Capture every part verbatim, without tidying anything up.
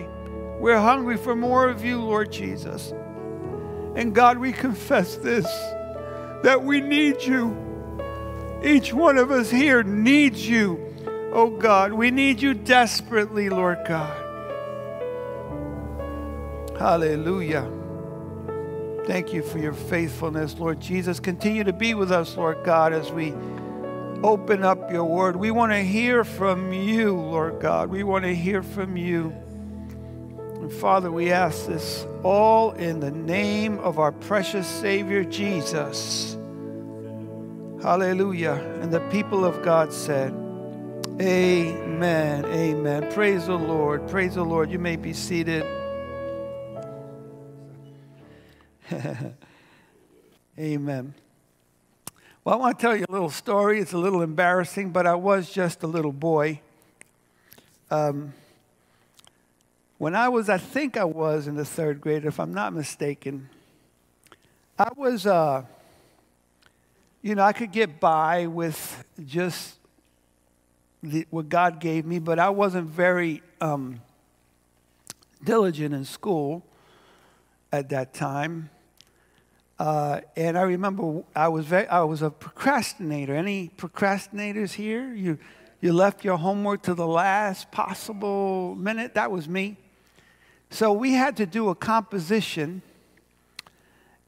hungry. We're hungry for more of you, Lord Jesus. And God, we confess this, that we need you. Each one of us here needs you, oh God. We need you desperately, Lord God. Hallelujah. Thank you for your faithfulness, Lord Jesus. Continue to be with us, Lord God, as we open up your word. We want to hear from you, Lord God. We want to hear from you. And Father, we ask this all in the name of our precious Savior, Jesus. Hallelujah. And the people of God said, amen, amen. Praise the Lord. Praise the Lord. You may be seated. Amen. Well, I want to tell you a little story. It's a little embarrassing, but I was just a little boy. Um, when I was, I think I was in the third grade, if I'm not mistaken, I was, uh, you know, I could get by with just the, what God gave me, but I wasn't very um, diligent in school at that time. Uh, and I remember I was very, I was a procrastinator. Any procrastinators here? You, you left your homework to the last possible minute? That was me. So we had to do a composition,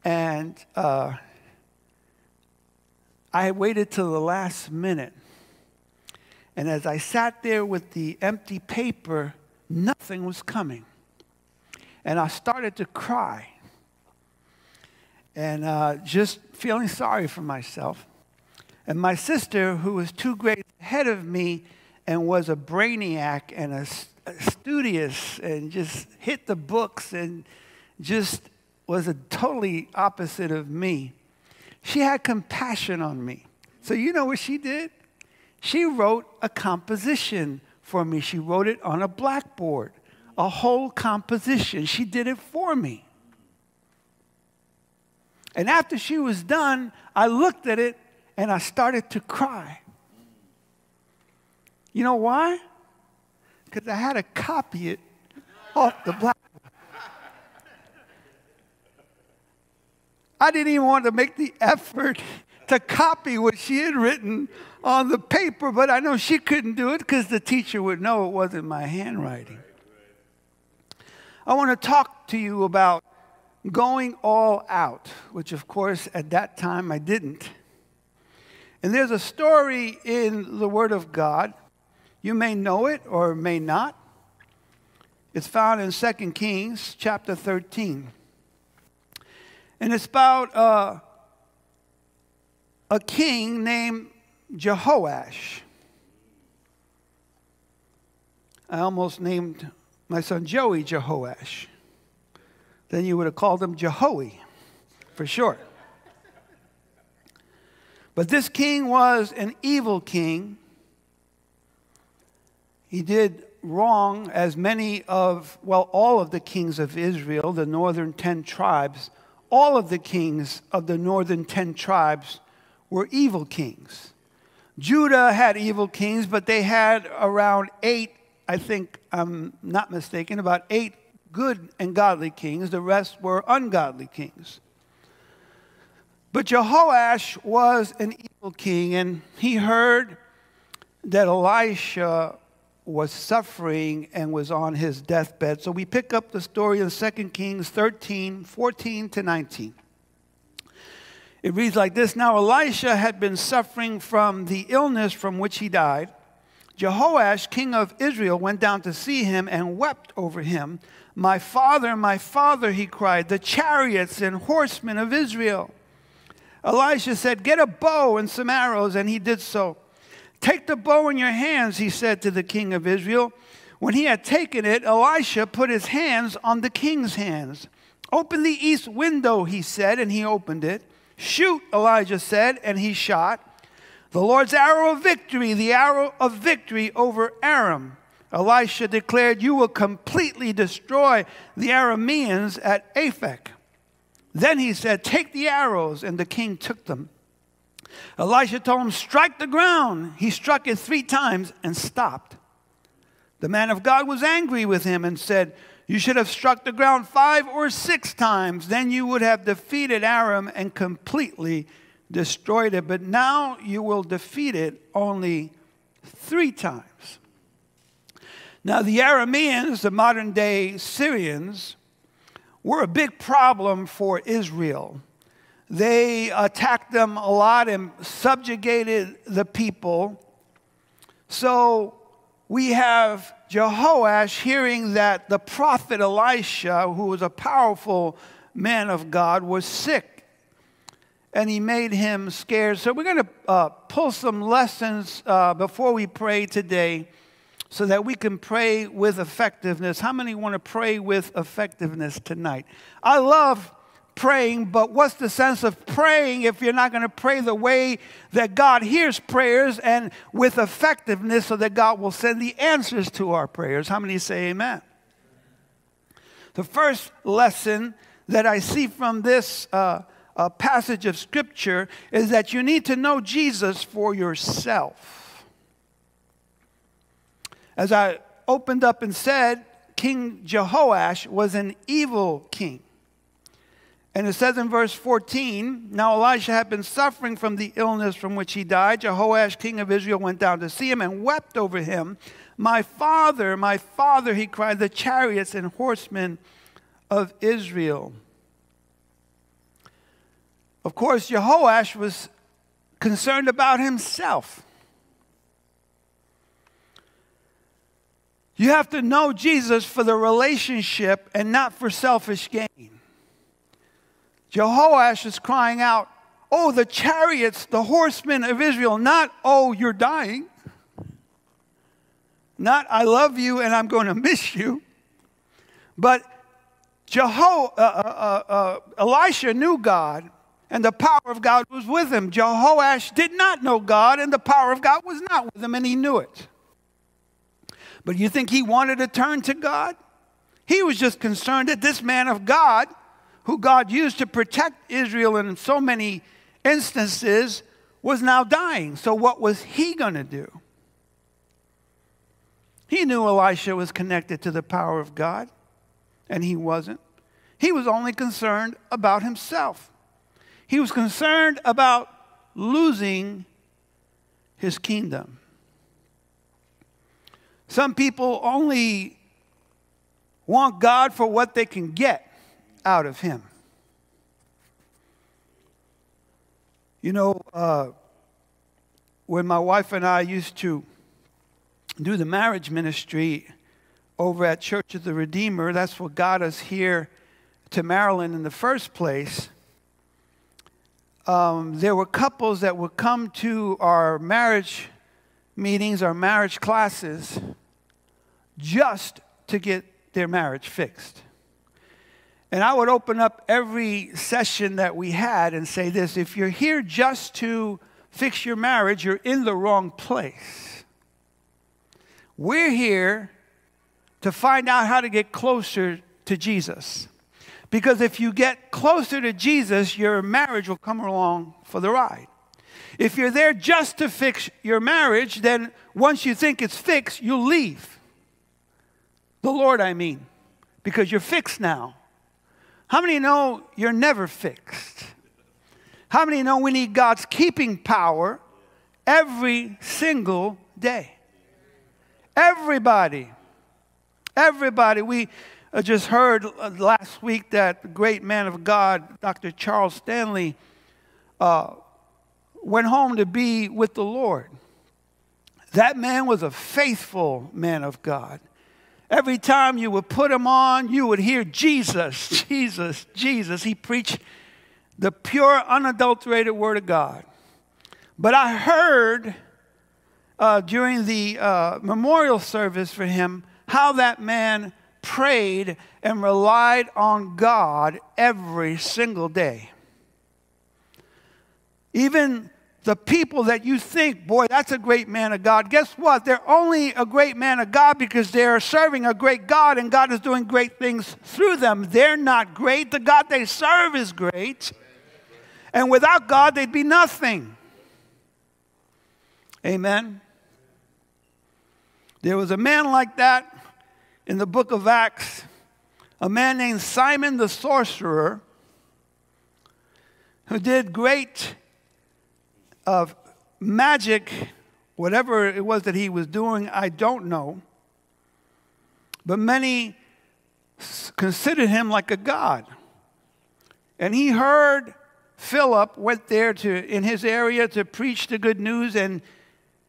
and uh, I waited till the last minute. And as I sat there with the empty paper, nothing was coming. And I started to cry, and uh, just feeling sorry for myself. And my sister, who was two grades ahead of me and was a brainiac and a, a studious and just hit the books and just was a totally opposite of me, she had compassion on me. So you know what she did? She wrote a composition for me. She wrote it on a blackboard. A whole composition. She did it for me. And after she was done, I looked at it and I started to cry. You know why? Because I had to copy it off the blackboard. I didn't even want to make the effort to copy what she had written on the paper, but I know she couldn't do it because the teacher would know it wasn't my handwriting. I want to talk to you about going all out, which, of course, at that time I didn't. And there's a story in the Word of God. You may know it or may not. It's found in Second Kings chapter thirteen. And it's about uh, a king named Jehoash. I almost named my son Joey Jehoash. Then you would have called him Jehoey for sure. But this king was an evil king. He did wrong, as many of, well, all of the kings of Israel, the northern ten tribes, all of the kings of the northern ten tribes were evil kings. Judah had evil kings, but they had around eight, I think I'm not mistaken, about eight good and godly kings. The rest were ungodly kings. But Jehoash was an evil king, and he heard that Elisha was suffering and was on his deathbed. So we pick up the story in Second Kings thirteen, fourteen to nineteen. It reads like this. Now Elisha had been suffering from the illness from which he died. Jehoash, king of Israel, went down to see him and wept over him. My father, my father, he cried, the chariots and horsemen of Israel. Elisha said, get a bow and some arrows, and he did so. Take the bow in your hands, he said to the king of Israel. When he had taken it, Elisha put his hands on the king's hands. Open the east window, he said, and he opened it. Shoot, Elijah said, and he shot. The Lord's arrow of victory, the arrow of victory over Aram. Elisha declared, you will completely destroy the Arameans at Aphek. Then he said, take the arrows, and the king took them. Elisha told him, strike the ground. He struck it three times and stopped. The man of God was angry with him and said, you should have struck the ground five or six times. Then you would have defeated Aram and completely destroyed it. But now you will defeat it only three times. Now the Arameans, the modern day Syrians, were a big problem for Israel. They attacked them a lot and subjugated the people. So we have Jehoash hearing that the prophet Elisha, who was a powerful man of God, was sick, and he made him scared. So we're going to uh, pull some lessons uh, before we pray today so that we can pray with effectiveness. How many want to pray with effectiveness tonight? I love praying, but what's the sense of praying if you're not going to pray the way that God hears prayers and with effectiveness so that God will send the answers to our prayers? How many say amen? The first lesson that I see from this uh, uh, passage of Scripture is that you need to know Jesus for yourself. As I opened up and said, King Jehoash was an evil king. And it says in verse fourteen, now Elisha had been suffering from the illness from which he died. Jehoash, king of Israel, went down to see him and wept over him. My father, my father, he cried, the chariots and horsemen of Israel. Of course, Jehoash was concerned about himself. You have to know Jesus for the relationship and not for selfish gain. Jehoash is crying out, oh, the chariots, the horsemen of Israel, not, oh, you're dying. Not, I love you and I'm going to miss you. But Jeho uh, uh, uh, Elisha knew God, and the power of God was with him. Jehoash did not know God, and the power of God was not with him, and he knew it. But you think he wanted to turn to God? He was just concerned that this man of God, who God used to protect Israel in so many instances, was now dying. So what was he going to do? He knew Elisha was connected to the power of God, and he wasn't. He was only concerned about himself. He was concerned about losing his kingdom. Some people only want God for what they can get out of him. You know, uh, when my wife and I used to do the marriage ministry over at Church of the Redeemer, that's what got us here to Maryland in the first place. Um, there were couples that would come to our marriage meetings, our marriage classes, just to get their marriage fixed. And I would open up every session that we had and say this: if you're here just to fix your marriage, you're in the wrong place. We're here to find out how to get closer to Jesus. Because if you get closer to Jesus, your marriage will come along for the ride. If you're there just to fix your marriage, then once you think it's fixed, you'll leave. The Lord, I mean, because you're fixed now. How many know you're never fixed? How many know we need God's keeping power every single day? Everybody, everybody. We just heard last week that the great man of God, Doctor Charles Stanley, uh, went home to be with the Lord. That man was a faithful man of God. Every time you would put him on, you would hear Jesus, Jesus, Jesus. He preached the pure, unadulterated Word of God. But I heard uh, during the uh, memorial service for him how that man prayed and relied on God every single day. Even the people that you think, boy, that's a great man of God, guess what? They're only a great man of God because they're serving a great God, and God is doing great things through them. They're not great. The God they serve is great. And without God, they'd be nothing. Amen? There was a man like that in the book of Acts, a man named Simon the sorcerer, who did great uh, magic, whatever it was that he was doing, I don't know. But many considered him like a god. And he heard Philip went there to in his area to preach the good news, and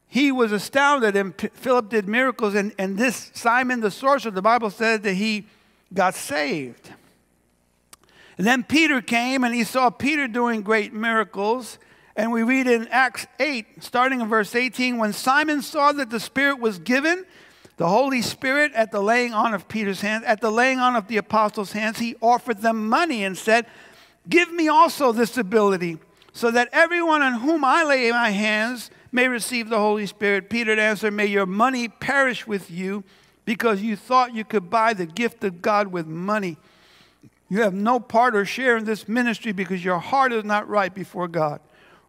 he was astounded, and P Philip did miracles, and, and this Simon the sorcerer, the Bible says that he got saved. And then Peter came, and he saw Peter doing great miracles, and we read in Acts eight, starting in verse eighteen, when Simon saw that the Spirit was given, the Holy Spirit, at the laying on of Peter's hands, at the laying on of the apostles' hands, he offered them money and said, give me also this ability, so that everyone on whom I lay my hands may receive the Holy Spirit. Peter answered, may your money perish with you, because you thought you could buy the gift of God with money. You have no part or share in this ministry, because your heart is not right before God.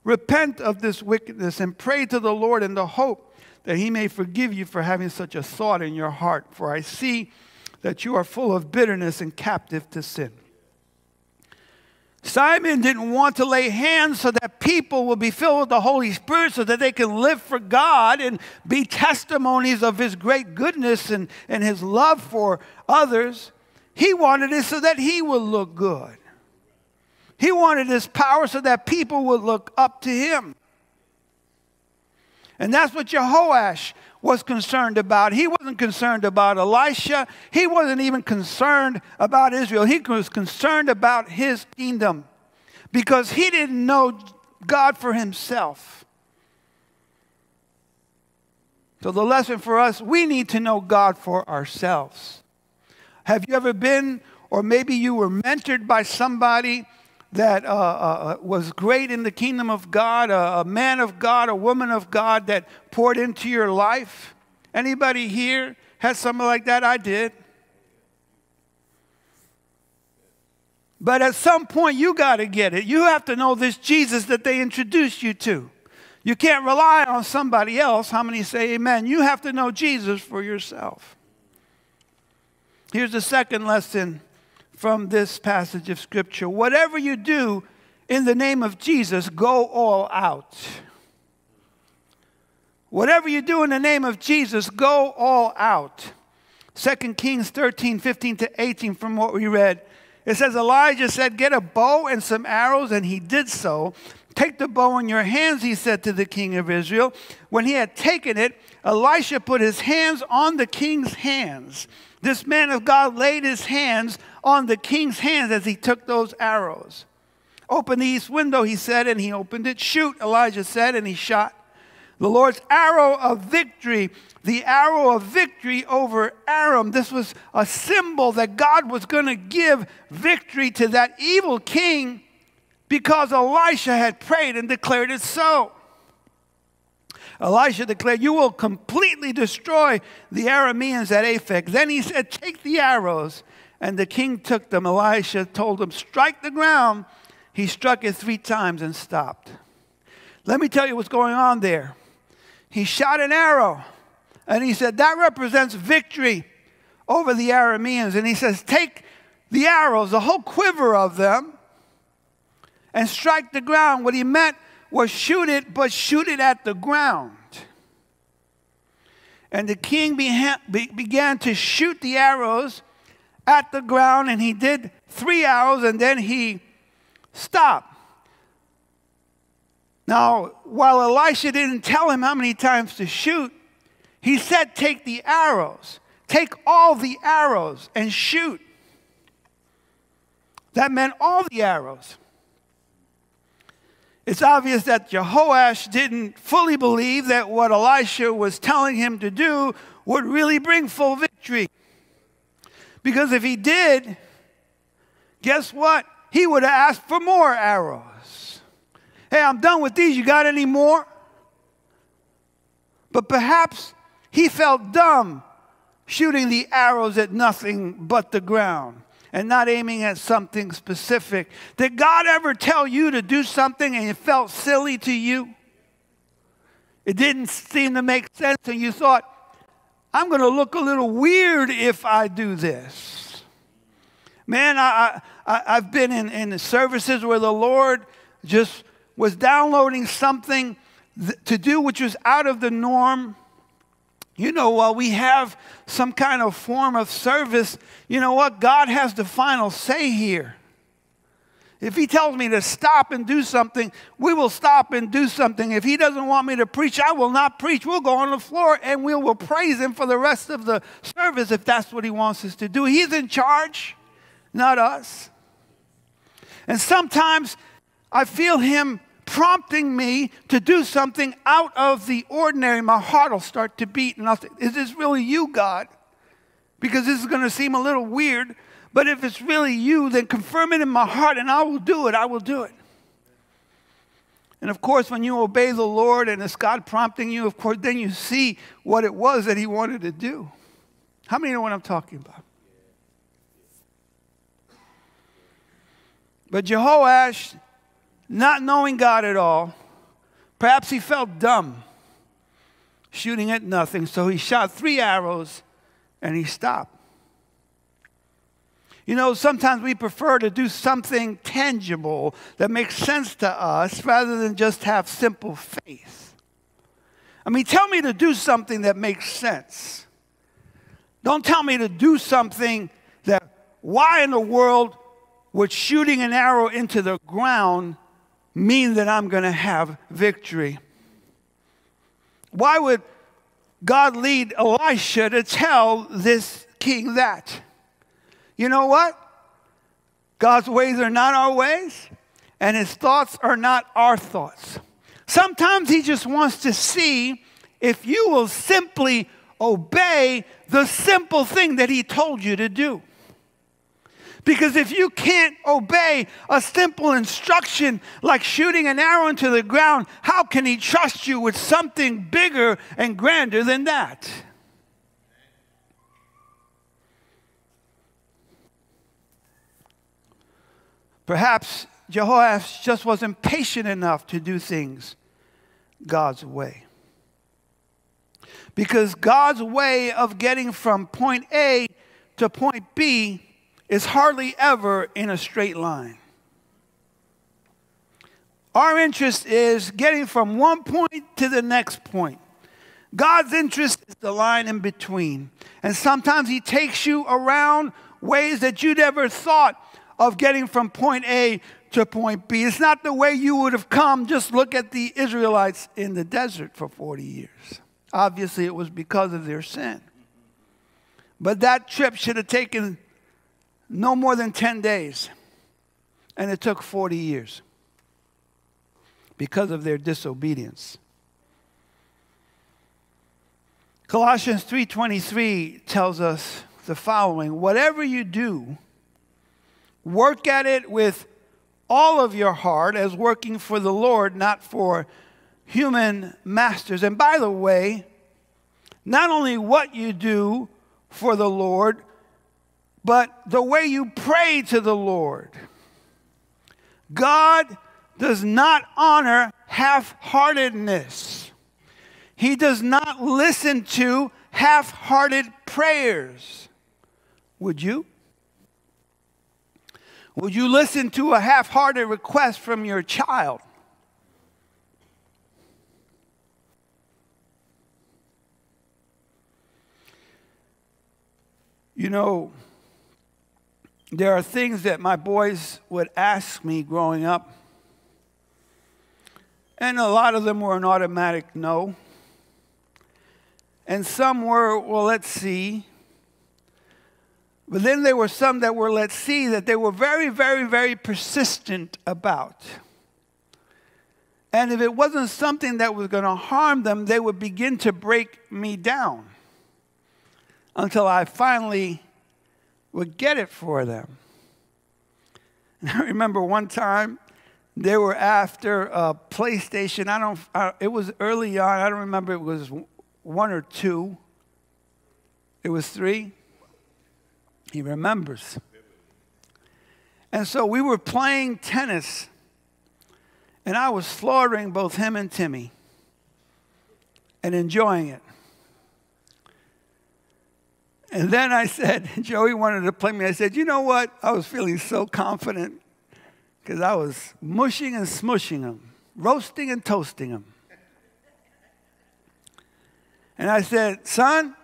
Repent of this wickedness and pray to the Lord in the hope that he may forgive you for having such a thought in your heart. For I see that you are full of bitterness and captive to sin. Simon didn't want to lay hands so that people will be filled with the Holy Spirit, so that they can live for God and be testimonies of his great goodness and, and his love for others. He wanted it so that he would look good. He wanted his power so that people would look up to him. And that's what Jehoash was concerned about. He wasn't concerned about Elisha. He wasn't even concerned about Israel. He was concerned about his kingdom, because he didn't know God for himself. So the lesson for us, we need to know God for ourselves. Have you ever been, or maybe you were mentored by somebody that uh, uh, was great in the kingdom of God, a, a man of God, a woman of God that poured into your life? Anybody here had somebody like that? I did. But at some point, you got to get it. You have to know this Jesus that they introduced you to. You can't rely on somebody else. How many say amen? You have to know Jesus for yourself. Here's the second lesson from this passage of Scripture. Whatever you do in the name of Jesus, go all out. Whatever you do in the name of Jesus, go all out. Second Kings thirteen, fifteen to eighteen, from what we read, it says, Elijah said, get a bow and some arrows, and he did so. Take the bow in your hands, he said to the king of Israel. When he had taken it, Elisha put his hands on the king's hands. This man of God laid his hands on the king's hands as he took those arrows. Open the east window, he said, and he opened it. Shoot, Elijah said, and he shot. The Lord's arrow of victory, the arrow of victory over Aram. This was a symbol that God was going to give victory to that evil king, because Elisha had prayed and declared it so. Elisha declared, you will completely destroy the Arameans at Aphek. Then he said, take the arrows. And the king took them. Elisha told him, strike the ground. He struck it three times and stopped. Let me tell you what's going on there. He shot an arrow. And he said, that represents victory over the Arameans. And he says, take the arrows, the whole quiver of them, and strike the ground. What he meant was shoot it, but shoot it at the ground. And the king began to shoot the arrows at the ground, and he did three arrows, and then he stopped. Now, while Elisha didn't tell him how many times to shoot, he said, take the arrows. Take all the arrows and shoot. That meant all the arrows. It's obvious that Jehoash didn't fully believe that what Elisha was telling him to do would really bring full victory. Because if he did, guess what? He would have asked for more arrows. Hey, I'm done with these. You got any more? But perhaps he felt dumb shooting the arrows at nothing but the ground, and not aiming at something specific. Did God ever tell you to do something and it felt silly to you? It didn't seem to make sense, and you thought, I'm going to look a little weird if I do this. Man, I, I, I've been in, in the services where the Lord just was downloading something to do which was out of the norm. You know, while we have some kind of form of service, you know what? God has the final say here. If he tells me to stop and do something, we will stop and do something. If he doesn't want me to preach, I will not preach. We'll go on the floor and we will praise him for the rest of the service if that's what he wants us to do. He's in charge, not us. And sometimes I feel him prompting me to do something out of the ordinary. My heart will start to beat and I'll say, is this really you, God? Because this is going to seem a little weird. But if it's really you, then confirm it in my heart and I will do it. I will do it. And of course, when you obey the Lord and it's God prompting you, of course, then you see what it was that he wanted to do. How many know what I'm talking about? But Jehoash, not knowing God at all, perhaps he felt dumb, shooting at nothing. So he shot three arrows and he stopped. You know, sometimes we prefer to do something tangible that makes sense to us rather than just have simple faith. I mean, tell me to do something that makes sense. Don't tell me to do something that, why in the world would shooting an arrow into the ground mean that I'm going to have victory? Why would God lead Elisha to tell this king that? You know what? God's ways are not our ways, and his thoughts are not our thoughts. Sometimes he just wants to see if you will simply obey the simple thing that he told you to do. Because if you can't obey a simple instruction like shooting an arrow into the ground, how can he trust you with something bigger and grander than that? Perhaps Jehoash just wasn't patient enough to do things God's way. Because God's way of getting from point A to point B is hardly ever in a straight line. Our interest is getting from one point to the next point. God's interest is the line in between. And sometimes he takes you around ways that you'd never thought of getting from point A to point B. It's not the way you would have come. Just look at the Israelites in the desert for forty years. Obviously, it was because of their sin. But that trip should have taken no more than ten days. And it took forty years because of their disobedience. Colossians three twenty-three tells us the following: whatever you do, work at it with all of your heart as working for the Lord, not for human masters. And by the way, not only what you do for the Lord, but the way you pray to the Lord. God does not honor half-heartedness. He does not listen to half-hearted prayers. Would you? Would you listen to a half-hearted request from your child? You know, there are things that my boys would ask me growing up, and a lot of them were an automatic no. And some were, well, let's see. But then there were some that were, let's see, that they were very, very, very persistent about. And if it wasn't something that was going to harm them, they would begin to break me down until I finally would get it for them. And I remember one time they were after a PlayStation. I don't, I, it was early on. I don't remember if it was one or two. It was three. He remembers. And so we were playing tennis, and I was slaughtering both him and Timmy and enjoying it. And then I said, Joey wanted to play me. I said, you know what? I was feeling so confident because I was mushing and smushing him, roasting and toasting him. And I said, son,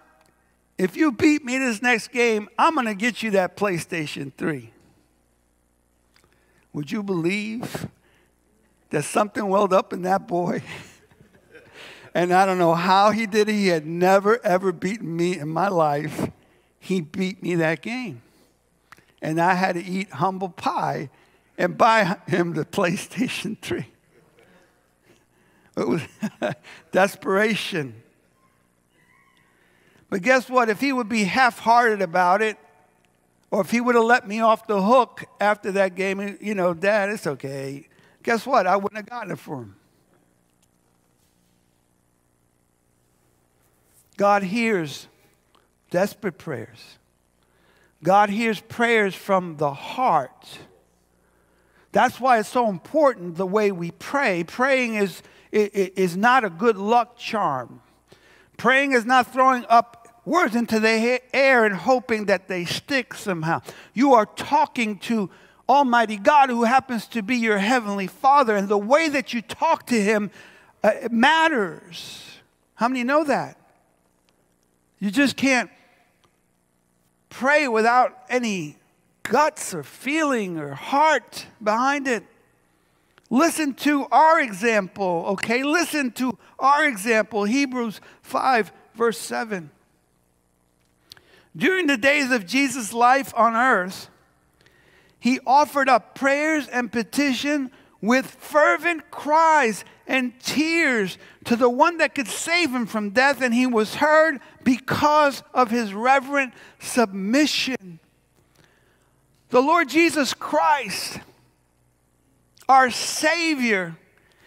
if you beat me this next game, I'm going to get you that PlayStation three. Would you believe that something welled up in that boy? And I don't know how he did it. He had never, ever beaten me in my life. He beat me that game. And I had to eat humble pie and buy him the PlayStation three. It was desperation. But guess what? If he would be half-hearted about it, or if he would have let me off the hook after that game, you know, Dad, it's okay. Guess what? I wouldn't have gotten it for him. God hears desperate prayers. God hears prayers from the heart. That's why it's so important the way we pray. Praying is, is not a good luck charm. Praying is not throwing up words into the air and hoping that they stick somehow. You are talking to Almighty God, who happens to be your Heavenly Father, and the way that you talk to Him uh, matters. How many know that? You just can't pray without any guts or feeling or heart behind it. Listen to our example, okay? Listen to our example, Hebrews five, verse seven. During the days of Jesus' life on earth, He offered up prayers and petition with fervent cries and tears to the one that could save him from death, and he was heard because of his reverent submission. The Lord Jesus Christ, our Savior,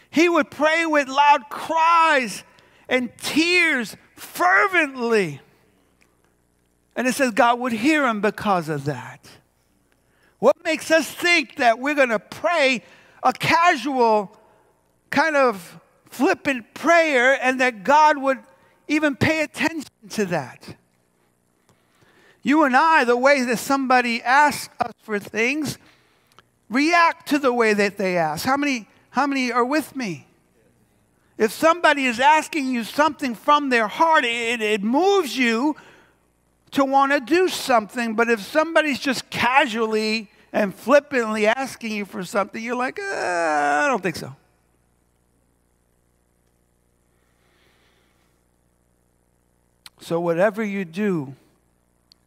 He would pray with loud cries and tears fervently. And it says God would hear him because of that. What makes us think that we're going to pray a casual kind of flippant prayer and that God would even pay attention to that? You and I, the way that somebody asks us for things, react to the way that they ask. How many, how many are with me? If somebody is asking you something from their heart, it, it moves you to want to do something. But if somebody's just casually and flippantly asking you for something, you're like, uh, I don't think so. So whatever you do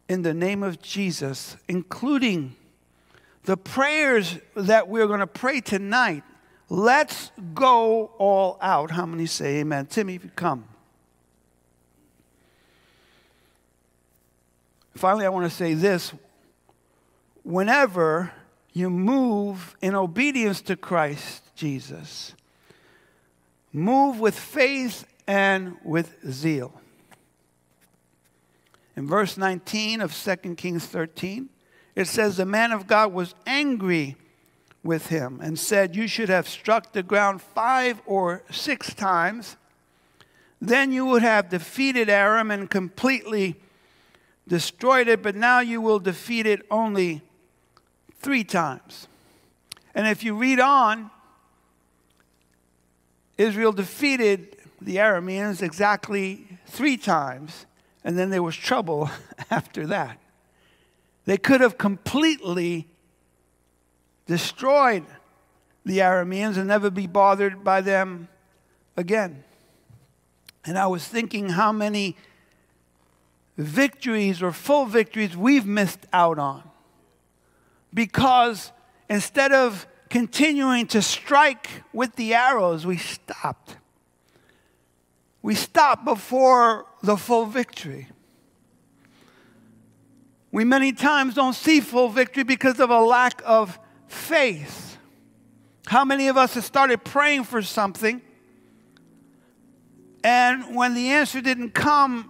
in the name of Jesus, including the prayers that we're going to pray tonight, let's go all out. How many say amen? Timmy, if you come. Finally, I want to say this. Whenever you move in obedience to Christ Jesus, move with faith and with zeal. In verse nineteen of Second Kings thirteen, it says, the man of God was angry with him and said, you should have struck the ground five or six times. Then you would have defeated Aram and completely destroyed it, but now you will defeat it only three times. And if you read on, Israel defeated the Arameans exactly three times. And then there was trouble after that. They could have completely destroyed the Arameans and never be bothered by them again. And I was thinking how many victories or full victories we've missed out on. Because instead of continuing to strike with the arrows, we stopped. We stop before the full victory. We many times don't see full victory because of a lack of faith. How many of us have started praying for something, and when the answer didn't come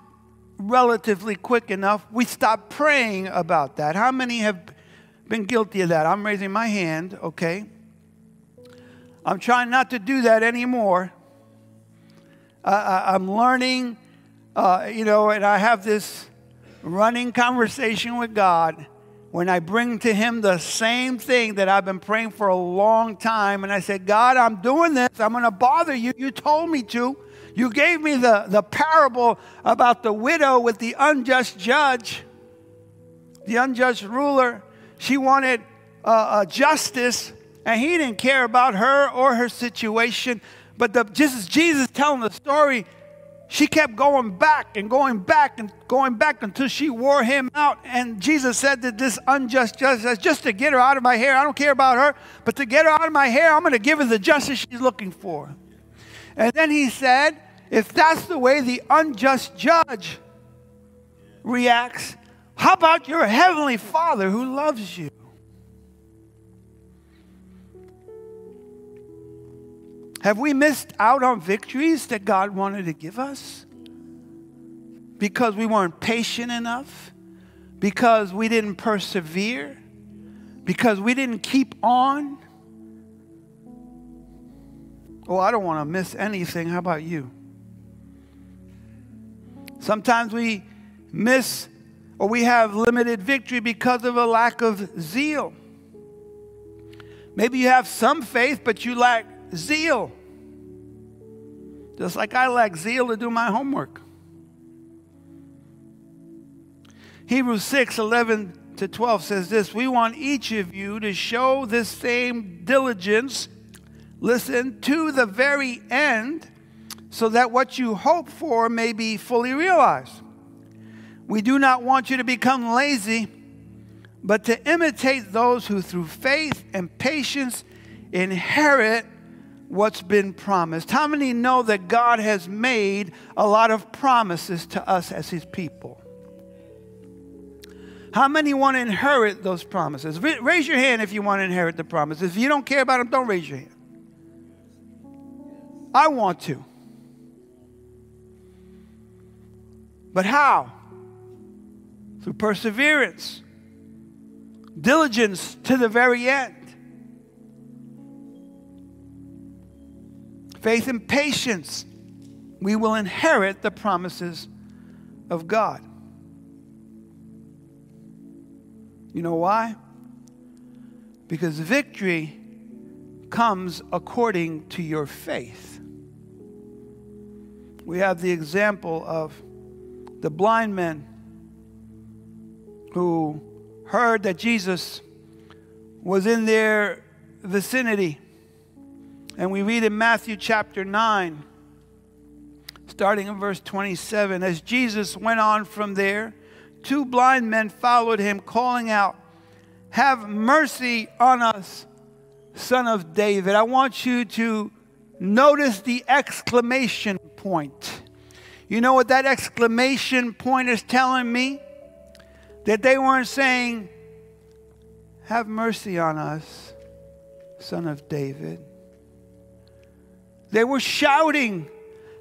relatively quick enough, we stopped praying about that? How many have been guilty of that? I'm raising my hand, okay? I'm trying not to do that anymore. I, I'm learning, uh, you know, and I have this running conversation with God, when I bring to Him the same thing that I've been praying for a long time, and I say, God, I'm doing this. I'm going to bother you. You told me to. You gave me the, the parable about the widow with the unjust judge, the unjust ruler. She wanted uh, uh, justice, and He didn't care about her or her situation. But the, just Jesus telling the story, she kept going back and going back and going back until she wore Him out. And Jesus said that this unjust justice, just to get her out of my hair, I don't care about her, but to get her out of my hair, I'm going to give her the justice she's looking for. And then He said, if that's the way the unjust judge reacts, how about your heavenly Father who loves you? Have we missed out on victories that God wanted to give us? Because we weren't patient enough? Because we didn't persevere? Because we didn't keep on? Oh, I don't want to miss anything. How about you? Sometimes we miss or we have limited victory because of a lack of zeal. Maybe you have some faith, but you lack zeal. Just like I lack zeal to do my homework. Hebrews six, eleven to twelve says this, we want each of you to show this same diligence, listen, to the very end, so that what you hope for may be fully realized. We do not want you to become lazy, but to imitate those who through faith and patience inherit what's been promised. How many know that God has made a lot of promises to us as His people? How many want to inherit those promises? Raise your hand if you want to inherit the promises. If you don't care about them, don't raise your hand. I want to. But how? Through perseverance, diligence to the very end. Faith and patience, we will inherit the promises of God. You know why? Because victory comes according to your faith. We have the example of the blind men who heard that Jesus was in their vicinity. And we read in Matthew chapter nine, starting in verse twenty-seven, as Jesus went on from there, two blind men followed Him, calling out, have mercy on us, Son of David. I want you to notice the exclamation point. You know what that exclamation point is telling me? That they weren't saying, have mercy on us, Son of David. They were shouting,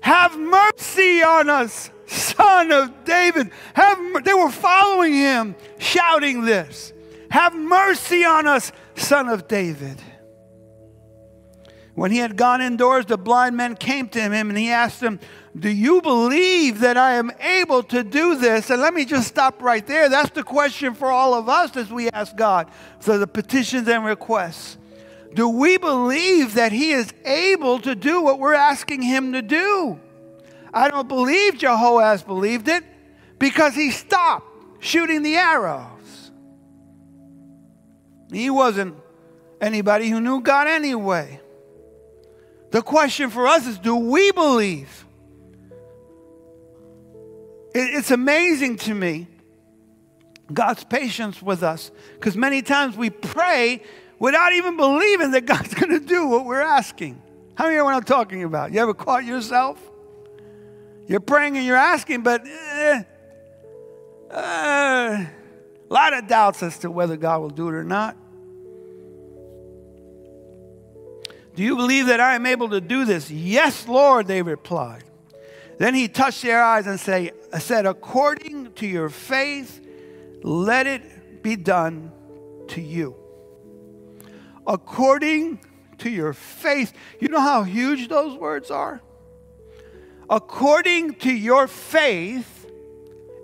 have mercy on us, Son of David. Have they were following Him, shouting this. Have mercy on us, Son of David. When He had gone indoors, the blind men came to Him, and He asked them, do you believe that I am able to do this? And let me just stop right there. That's the question for all of us as we ask God for the petitions and requests. Do we believe that He is able to do what we're asking Him to do? I don't believe Jehoaz believed it because he stopped shooting the arrows. He wasn't anybody who knew God anyway. The question for us is, do we believe? It's amazing to me, God's patience with us, because many times we pray without even believing that God's going to do what we're asking. How many know what I'm talking about? You ever caught yourself? You're praying and you're asking, but eh, uh, a lot of doubts as to whether God will do it or not. Do you believe that I am able to do this? Yes, Lord, they replied. Then He touched their eyes and say, said, according to your faith, let it be done to you. According to your faith. You know how huge those words are? According to your faith,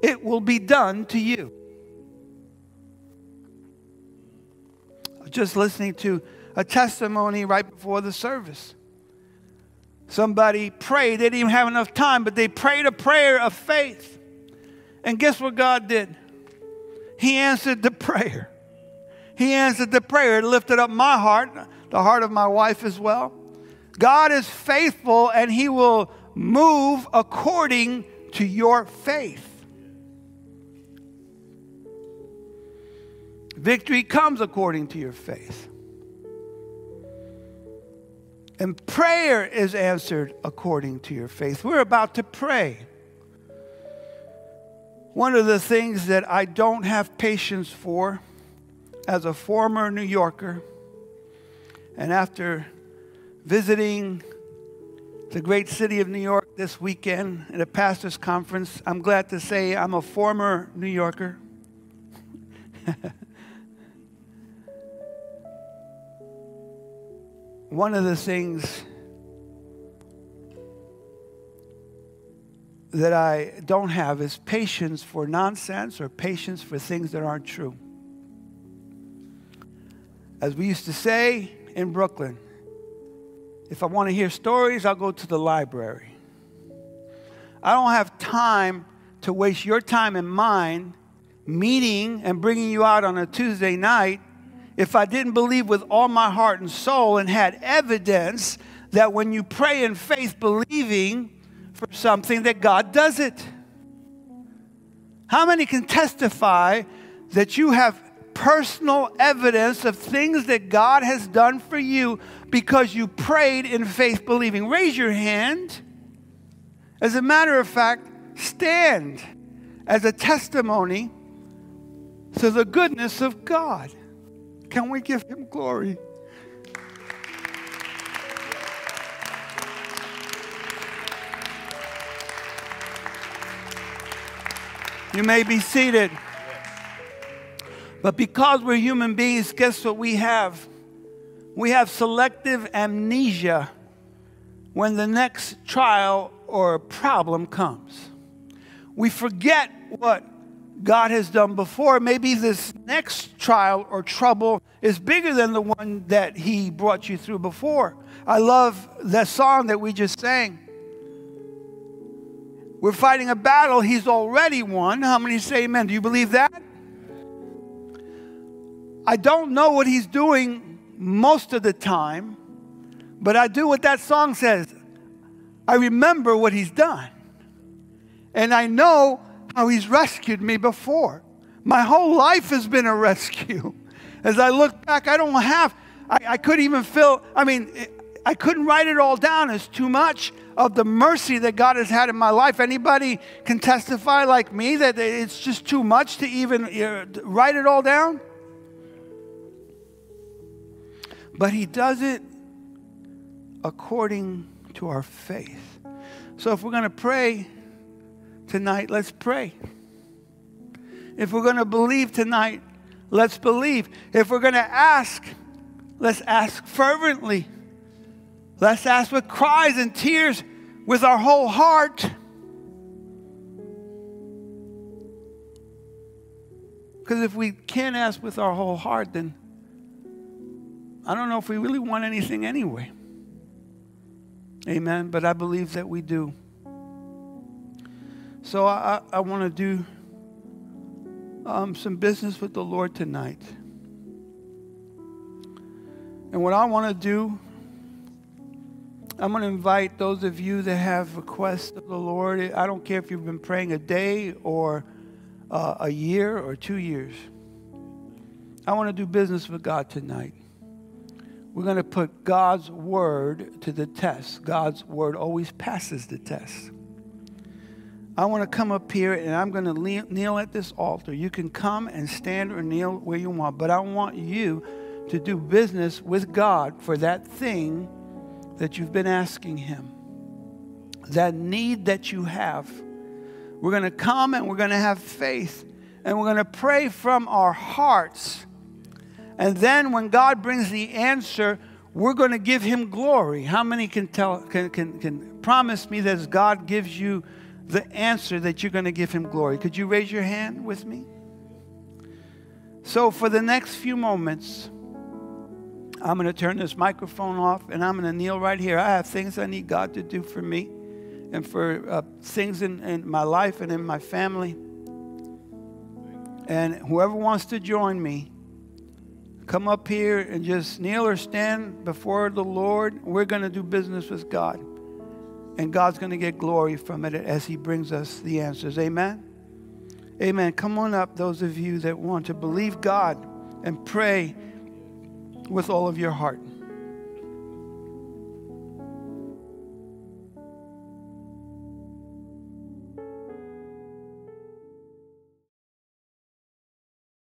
it will be done to you. Just listening to a testimony right before the service. Somebody prayed. They didn't even have enough time, but they prayed a prayer of faith. And guess what God did? He answered the prayer. He answered the prayer. It lifted up my heart, the heart of my wife as well. God is faithful, and He will move according to your faith. Victory comes according to your faith. And prayer is answered according to your faith. We're about to pray. One of the things that I don't have patience for as a former New Yorker, and after visiting the great city of New York this weekend at a pastor's conference, I'm glad to say I'm a former New Yorker. One of the things that I don't have is patience for nonsense or patience for things that aren't true. As we used to say in Brooklyn, if I want to hear stories, I'll go to the library. I don't have time to waste your time and mine meeting and bringing you out on a Tuesday night if I didn't believe with all my heart and soul and had evidence that when you pray in faith believing for something, that God does it. How many can testify that you have personal evidence of things that God has done for you because you prayed in faith believing? Raise your hand. As a matter of fact, stand as a testimony to the goodness of God. Can we give Him glory? You may be seated. But because we're human beings, guess what we have? We have selective amnesia when the next trial or problem comes. We forget what God has done before. Maybe this next trial or trouble is bigger than the one that He brought you through before. I love that song that we just sang. We're fighting a battle He's already won. How many say amen? Do you believe that? I don't know what He's doing most of the time, but I do what that song says. I remember what He's done. And I know how He's rescued me before. My whole life has been a rescue. As I look back, I don't have, I, I couldn't even feel, I mean, I couldn't write it all down. It's too much of the mercy that God has had in my life. Anybody can testify like me that it's just too much to even uh, write it all down? But He does it according to our faith. So if we're going to pray tonight, let's pray. If we're going to believe tonight, let's believe. If we're going to ask, let's ask fervently. Let's ask with cries and tears, with our whole heart. Because if we can't ask with our whole heart, then I don't know if we really want anything anyway. Amen. But I believe that we do. So I, I want to do um, some business with the Lord tonight. And what I want to do, I'm going to invite those of you that have requests of the Lord. I don't care if you've been praying a day or uh, a year or two years. I want to do business with God tonight. We're going to put God's word to the test. God's word always passes the test. I want to come up here and I'm going to kneel at this altar. You can come and stand or kneel where you want, but I want you to do business with God for that thing that you've been asking Him, that need that you have. We're going to come and we're going to have faith and we're going to pray from our hearts. And then when God brings the answer, we're going to give Him glory. How many can tell, can, can, can promise me that as God gives you the answer that you're going to give him glory. Could you raise your hand with me? So for the next few moments, I'm going to turn this microphone off and I'm going to kneel right here. I have things I need God to do for me and for uh, things in, in my life and in my family. And whoever wants to join me, come up here and just kneel or stand before the Lord. We're going to do business with God. And God's going to get glory from it as he brings us the answers. Amen? Amen. Come on up, those of you that want to believe God and pray with all of your heart.